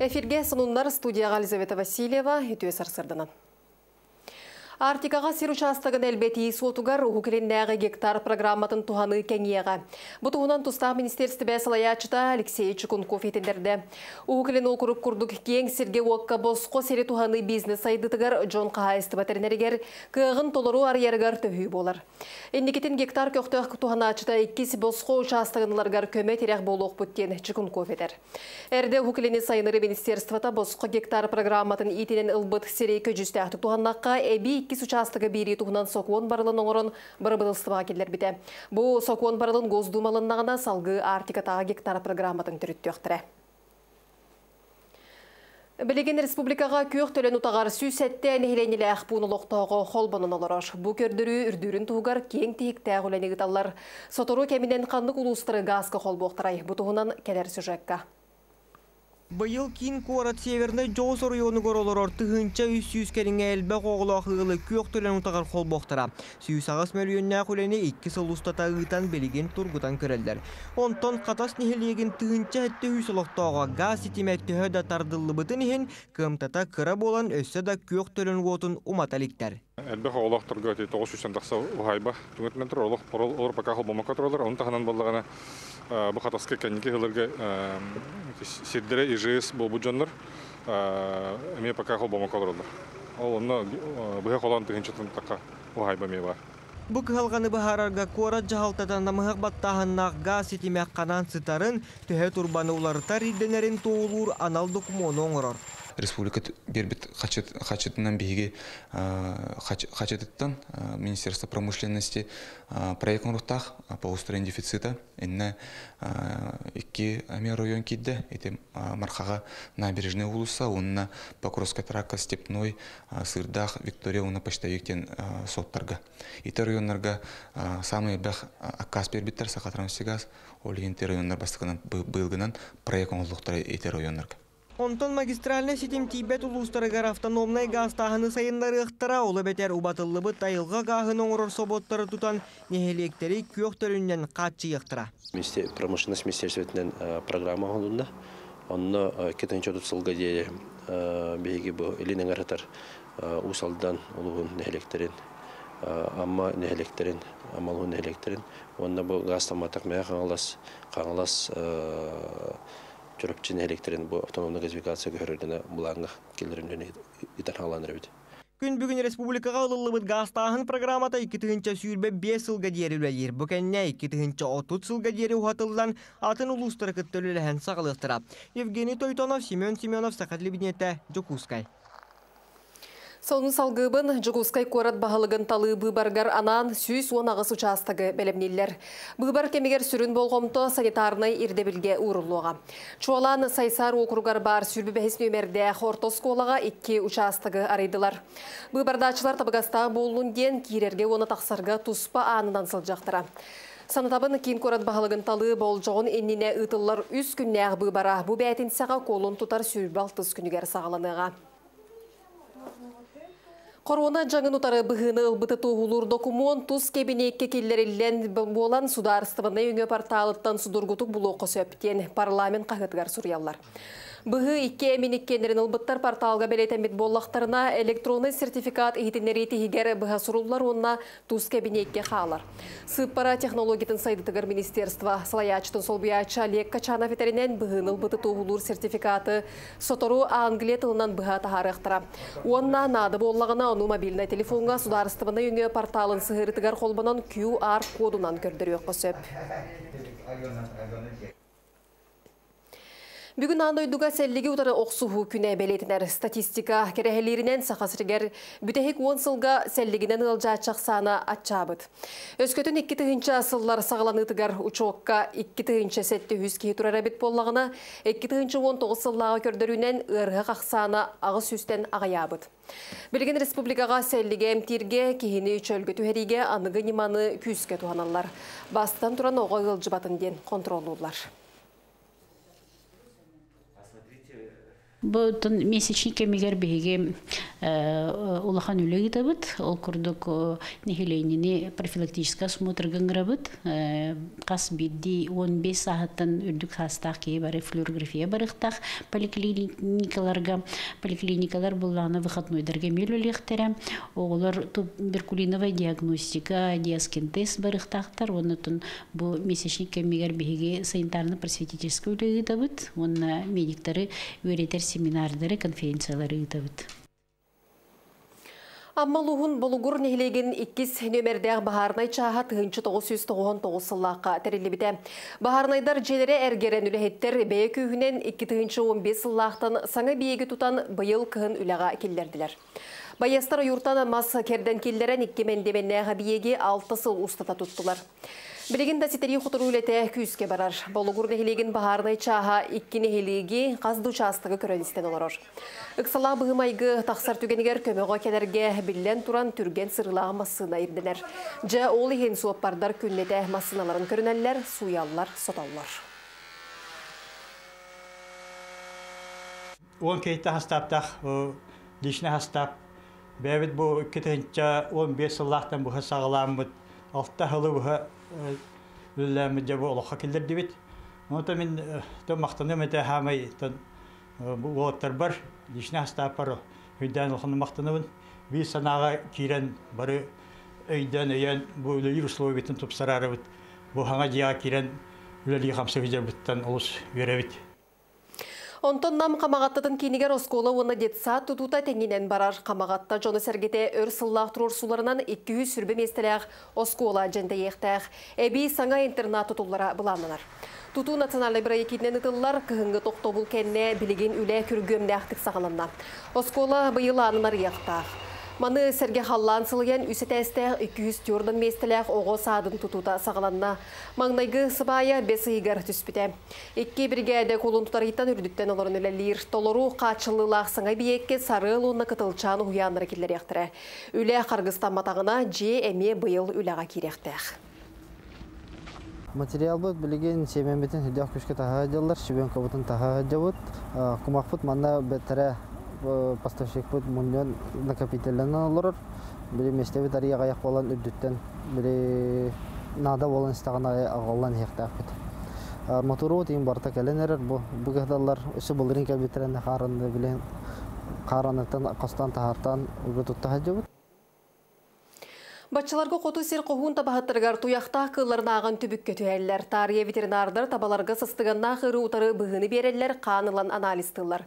Эфирге сынуннар студияға Елизавета Васильева, үтіес арсырдынан. Артикаға сиру частығын әлбәті сотугар ұғыкеріннәғі гектар программатын туханы кәңеға. Бұтығынан тұстағы министерсті бәсілаячыта Алексей Чукунков етендерді. Ұғыкерін ол күріп күрдік кең серге уаққа босқо сері туханы бизнес айдытығар Джон Қағайсты батаренергер кығын толыру арьергар төхүй болар. Эннекетін гектар көқтіғ туханы ачыта еккесі босқо частығынларғар көмет ерек болуқ бұттен Чукунков етер. Әрді ұғыкеріні сайыныры министерствата босқо гектар программатын етенен ұлбыт серей көжістәқті туханнаққа әбей кис участка бири тухнан сокон барылын оңорон барабылыстыва келер бите. Бу сокон барылын Госдумалыннағына салгы артикатағы гектар программатын түріттөқтірі. Білеген республикаға көк төлен ұтағар сүйсетті әнігіленілі әқпуын ұлықтағы қолбанын олараш. Бұ көрдірі үрдірін туғар кең тейіктәғі өлені ғыталар. Сотору кәмінен қандық ұлыстыры ғасқы қолбоқтырай. Бұтығынан келер сюжетка. Байыл кин қорат севернай жоғыз районы көрілер орты ғынча 300 кәліңе әлбә қоғылы ақығылы көк төлен ұтағар қол боқтыра. 300 мөліонна құлені 2 сыл ұстата ғытан білген тұрғытан көрелдер. Онтан қатас нехелеген тұғынча әтті үйсіліқтауға ғас етіметті өді тардылы бұтын ең көмтата қыра болан өсі да көк төлен ғотын ұматаліктер. Әлбә қоғылақтырға өте 900-дақса ұғайба. Түңетментір олық порол олыр бақа қыл болмаққа тұралар. Оның тағынан балдағана бұқатасқа кәнеке ғылырға сердері ежес бұл бұджанлар әме пақа қол болмаққа тұралар. Ол ұнна бұға қолан түгіншетін таққа ұғайба ме бар. Бұқ қалғаны бұхарарға қора жағалтатан намығық баттағыннақ ғас етімек қанан сытарын түхе тұрбаны оларытар еденерін тоғылуыр аналдық моны оңырар. Республика бербит хачетынан бейге хачететтан Министерство промышленности проект нұрттақ по устроению дефицита әнна екі әме район кетді, әте марқаға набережіне улыса, онына Покровска Трака, Степной, Сырдақ, Виктория, оны почтавектен соттарға. Ете районларға самый бәқ акказ бербиттар, Сақатрамсигаз, олегенте районлар бастықынан бұйылғынан проект нұрттары ете районларға. Онтон магистральный сетем Тибет улустарыгар автономный гастағыны сайындары ұқтыра олы бәтер ұбатылыбы тайылға қағын оңырыр соботтары тұтан негелектері көктөрінен қатшы еқтіра. Промышленность министерстветінен программа ғолында. Онны кетінші тұтсылға дейі бейге бұ елінің арытар ұсалдан ұлығын негелектерін, амма негелектерін, амалғын негелектерін. Онны бұ гастаматық мәе қаңылас Жүріпчен электрин бұл автономны газификация көрілдіні бұлаңға келдірімдені итархаландыры беді. Күн бүгін республикаға ұлылы бұд ғастағын программата 2-тігінші сүйірбе 5 сылға дері өләйер. Бүкәнне 2-тігінші 30 сылға дері ұғатылдан атын ұлыстыры күттілі ләхін сағылықтыра. Евгений Тойтонов, Семен Семенов, Сақатлы Бенетті, Джокускай. Солны салгыбын Джугускай корат бағалығын талы бұйбаргар анан сүйс онағыз участығы бәлемнелер. Бұйбар кемегер сүрін болғымты санитарны ирдебілге ұрылуға. Чуалан сайсар оқырғар бар сүрбі бәхес нөмерде қортосколаға 2 участығы арайдылар. Бұйбардачылар табығастағы болунден керерге оны тақсарға тұспа анынан сылжақтыра. Санатабын кейін корат бағалығын талы бол жоғын еніне ұтылар 3 күннәғ бұйбара. Бұ бәтін саға колын тұтар сүрбі 6 күнігер сағаланыға. Қорғына жаңын ұтары бұғыны ұлбыты тұғылыр документ тұз кебінекке келдерілден болан сударыстывыны өңі парталыттан судырғытық бұл оқы сөптен парламент қағытығар сұриялар. Бұғы 2 әменік кендерін ұлбыттар парталға бәлетәмет боллақтарына электронный сертификат егетінері тегігер бұға сұрулар онына тұз кебінекке қалар. Сыппара технологиятын сайдытығыр министерства Салаячтын Солбияча Олег Качанов етерінен бұғын ұлбыты тұғылыр сертификаты сотору Англия тылынан бұға тағарықтыра. Онына нады боллағына ну мобильный телефонга сударыстыбына үйіңе порталын сығырытығар қолбынан QR кодынан көрдірі өкпісіп. Бүгін андойдуға сәлігі ұтары оқсуғы күне бәлетінер. Статистика керәхелерінен сақасыргер бүтәхек 10 сылға сәлігінен ұлжа атшақсаны атшабыд. Өскөтін 2-тігінші асыллар сағыланытығар ұчоққа 2-тігінші сәтті үскейі тұрар әбет боллағына 2-тігінші 19 сыллаға көрдірінен ұрға қақсаны ағыс үстен ағаябыд. Білген республикаға сәлігі әмтірге кейіні үчөлгі түхәриге анығы неманы күске туғаналар. Бастан тұран оғы ғылжыбатынден контролулар. Бутон месячники мигер беги улахан улегита бут, олкурдок нехилейнини профилактический осмотр ганграбут, кас биди он без сахатан урдук хастахи баре флюорография барехтах поликлиникаларга поликлиникалар буллана выходной дорге милюлехтерем, олар туберкулиновая диагностика, диаскин тест барехтахтар, он натон бу месячники мигер беги санитарно-просветительскую улегита бут, он медикторы уритерс семинарлары, конференциялары үтәбит. Аммалуғын болуғыр негілеген 2 нөмердәғ бағарнай чағат ғынчы 999 сыллаққа тәрелі біте. Бағарнайдар желері әргерен үләхеттер бәйек үйінен 2-15 сыллақтан саңа бейегі тұтан бұйыл күн үләға келдерділер. Байастар юртан мас керден келдерен 2 мәндеменнәға бейегі 6 сыл ұстата тұттылар. Билигин дәсетері құтыру үлеті күйіске барар. Болуғыр нехілеген бағарнай чаға 2 нехілеге қазды частығы көріністен оларыр. Үксала бұғымайғы тақсар түгенігер көмеға кәлерге білден тұран түрген сырылаға масына ерденер. Жа ол ехен суаппардар күнлеті масыналарын көрінәлілер, суялар, соталар. Он кейтті хастаптақ, лишіне хастап. Бәвіт бұл кетінчі 15 сылақтан бұғы сағаламыд. Алта хылы бұғы үлләмеде бұл ұлыққа келдерді бет. Онында мен мақтаны мәді хамай бұл олаттар бар, дешіне астапар үйдән ұлқының мақтаны бұн. Бей санаға керен бары үйдән өйен бұл үлі ұслығы бетін тұпсарары бұд. Бұл хаңа жиға керен үлі қамсы көздер бұттан ұлыс өре бет. Онтон нам қамағаттатын кейнігер осколы оны детса тұтута тәңінен барар. Қамағатта жоны сәргеті өр сыллақ тұрор суларынан 200 сүрбі местіліғ осколы әженді ектәғ. Әбей саңа интернаты тұллара бұланынар. Тұту националы бірай екетінен ұтылылар күхінгі тоқты бұл кәнне білеген үлі күргөмді әқтік сағаланна. Осколы бұйыланынар ектәғ. Маны сәрге қаллан сылген үсетәсті 204 местіләқ оғы садын тұтута сағыланна. Маңнайғы сыбая 5 егер түспіте. Екке біргәді қолын тұтарғыттан үрдіттен оларын өлелер. Толыру қатшылылақ сыңа биекке сарылуына қытылчан ұяндыр келдер ектірі. Үлі Қырғызстан матағына же әме бұйыл үліға керектіғ. Материал бұд білген семен бетін үлдеқ күшке тағаға жалдар, шибен көбітін тағаға жауд. Құмақ бұд маңна бәттірі поставщик будет миллион накопительно лорр, были вместе в Италии я полон удивлен, были надо волан стагная волан хихтахпит. Моторот им барта келенерер, богаталлар, если был ринка битрен харан были харанетан костанта хартан убедут тахджевут. Бачыларғы қоту сер қоғын табағаттырғар тұяқтақ қыларын ағын түбік көтуәлілер. Тария ветеринардар табаларға сыстығанна қыры ұтары бұғыны берелілер қанылан аналистылар.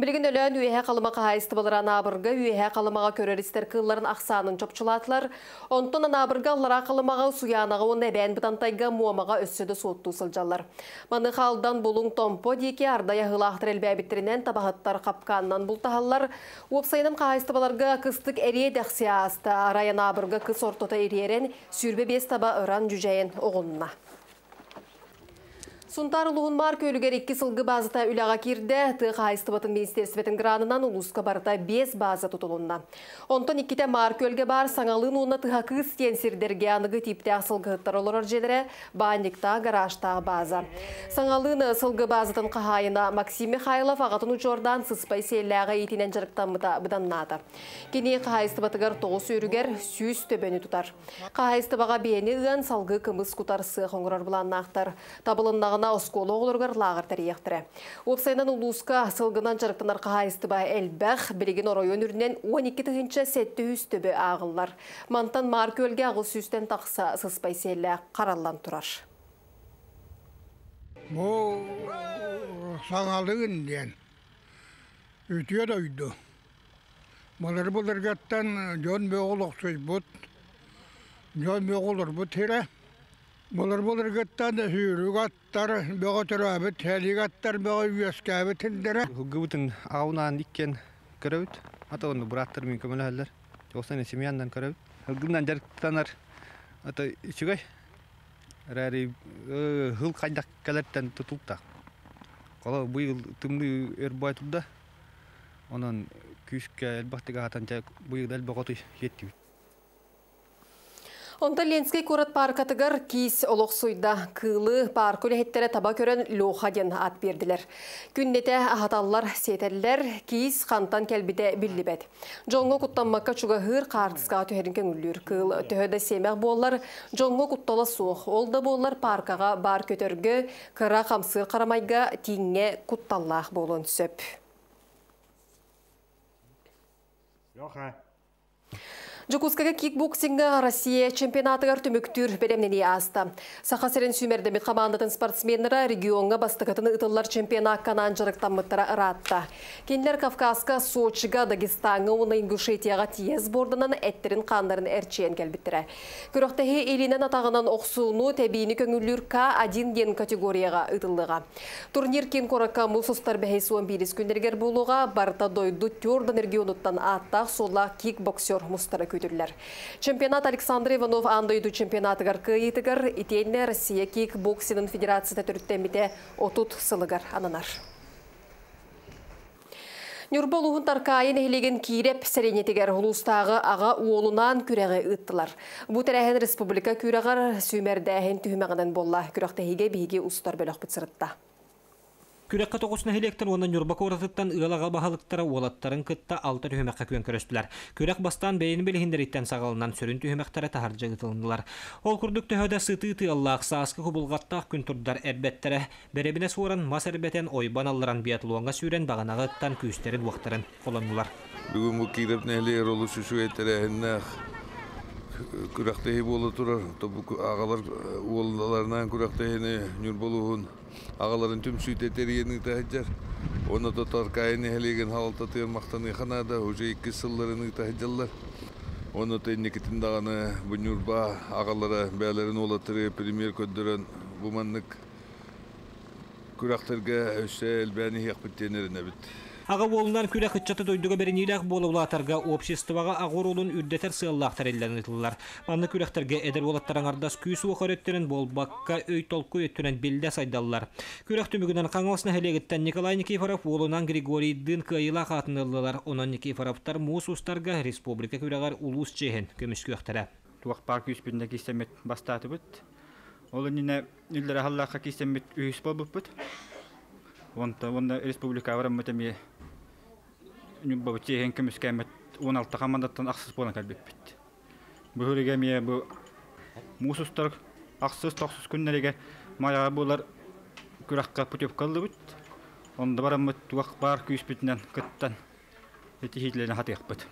Білген өлін үйе қалымаға айыстыбалар анабырға, үйе қалымаға көрерістер қыларын ақсанын жопчылатылар. Онтын анабырға аллара қалымаға сұянаға оны әбән бұтантайға муамаға өсседі сотту сылжалар. Маны қалдан болуң томпо деке ардая ғылақтыр әлбәбіттірінен табағаттар қапқаннан бұлтағалар. Опсайынан қағайыстыбаларға қыстық әрие дәқсия асты. Арай анабырға қыс сортота ириерен сүрбе бес таба ұран жүжайын оғынына. Сунтарылуғын мар көйлігер 2 сылғы базыта үліға керді, тұға айстыбатын министерсібетін ғранынан ұлысқа барыта 5 базы тұтылуынна. Онтан 2-те мар көйлге бар саңалын оны тұға қыз тенсердерге анығы типті ақсылғы ғыттар олар жәдірі, бандикта, гаражта база. Саңалын сылғы базытын қағайына Максим Михайлов ағатын ұчордан сыспай селләға етінен жарықтамыда бұданнады. Кене қағайстыбатығыр тоғыс өрігер сүйіз төбені тұтар. Қағайстыбаға бейені ғын салғы кымыз құтарсы қоңырар бұланнақтар. Табылыннағы осколы олырғар лағыр тәріектірі. Опсайынан ұлысқа сылғынан жарықтанар қағайыстыба әлбәқ, білеген орой өнірінен 12 түгінші сәтті үстібі ағылар. Мантан мар көлге ағыл сүйістен тақса сыспай селі қаралан тұрар. Бұл саңалығын ден өте дойды. Бұлар бұлырғаттан жон бөғылық сөз бұд, жон бөғылыр бұд хері. Болар боларгаттан сүрүгаттар бөгө төрөбү тәлигаттар бөгө үйөскөбү тиндере. Гүбүтүн аунан диккен көрөт. Атагын бураттыр мен көмөлөлөр. 90 семьяндан көрөт. Гүндан жарктанар. Ата ичигай. Рари хыл кайдак калаттан тутулта. Кала буйыл тымды эрбай туда. Анан күшкө элбактыга атан жай буйыл элбагаты жетти. Онда Ленский курат паркатыгар кис олоқсуйда кылы парк үлехеттері таба көрін лоғаден ат берділер. Күннете ахаталлар сетерлер кис қантан кәлбіде білібәді. Джонго құттанмаққа чуғағыр қартысқа төхерінген үллер кыл. Төхеді семеқ болар, джонго құттала соқ. Олда болар паркаға бар көтергі, қыра қамсы қарамайға теңе құтталлақ болын сөп. Жокускага кикбоксинга Россия чемпионатыгар түмүктүр беремнени аста. Сахасерен сүймердемет командатын спортсменнера регионга бастыкатын ытыллар чемпионат канан жарыктамыттара ыратта. Кенлер Кавказка, Сочига, Дагестанга, уна Ингушетияга тиез бордынан эттерин кандарын эрчен келбиттире. Көрөктеги элинен атагынан оксууну тебини көңүлүр К1 ген категорияга ытыллыга. Турнир кин коракка мусустар бехесуан бирис күндергер болууга барта дойду төрдан регионуттан атта солла кикбоксер мустары көтүрлөр. Чемпионат Александр Иванов андойду чемпионатыгар кыйытыгар итенне Россия кикбоксинин федерацияда төрүттемите отут сылыгар ананар. Нюрбол уғын таркайын әйлеген кейреп сәренетігер ұлыстағы аға уолынан күрәғі ұттылар. Бұт әрәхен республика күрәғар сөймәрді әхен түйімәғінен болла. Күрәқтәйге бейге ұстар бөліқ бұтсырытта. Күрәккә тоғысына хелектен оны Нюрбақа оратыттан ұлаға бағалықтара олаттарын күтті алтар үйімәққа көң көрістілер. Күрәк бастан бәйін білігіндеріттен сағалынан сүрін үйімәқтәрі тағар жағытылындылар. Ол күрдік төхәді сұты-ты Аллах сағасқы құбылғаттақ күн тұрдар әрбәттәрі. Бәребіне суырын, мас әрбәтен ойбан алларан биатлуанға сүйрен бағанағы ұттан көстерін уақтарын қолыңылар. Бүгін бұл кейрепне әлер олы сүшу әттәрі Ағаларын түм сөйтетері енің тәхіджар. Оны тұтар қайын әлеген халта түйірмақтан иқанада, өже екі сылларының тәхіджалар. Оны түйін некетін дағаны бүнюрба ағалара бәлерін олатыры премьер көндірін бұманнық күрақтарға өші әлбәні еқпіттенеріне бітті. Аға болынан күлі қытчаты дойдығы берінейліғ болуылы атарға обществаға ағыр олын үрдетер сыяллақтар елдерін ұтылылар. Анны күліқтірге әдір олаттарың ардас күйсі оқар өттірін бол баққа өй толқы өттірін белді сайдалылар. Күліқті мүгінен қаңылсына әлегіттен Николай Никифоров олынан Григорий Дын қайыла қатынылылар. Онан Никифоровтар мұс ұстарға республика күліғар ұлыс жеген көміс көқтірі. Нюббабытеген көміс кәмет 16 қамандаттан ақсыз болан кәлбеппетті. Бұғырыға мие бұл мұсыстар ақсыз-тақсыз күннеріге майаға болар күраққа пүтеп қалды бұд. Онда барамыт туақ бар күйіс бітінен күттен етихетлерін хаты еқпет.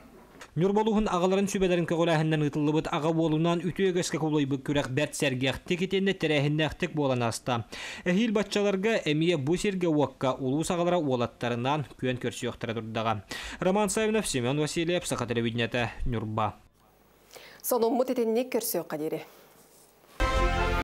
Нюрболуғын ағаларын сөбәлерін көғіләхіннен ұтылы бұд аға болуынан үті өгеске қолай бұл күрәқ бәрт сәрге әқтек етенне тәрәхінне әқтек болан аста. Әхіл батчаларға әмие бұл серге уаққа ұлыс ағалара уалаттарынан көен көрсі өқтіра тұрдаға. Роман Савинов, Семен Василиев, Сақатыры бүйнеті, Нюрба.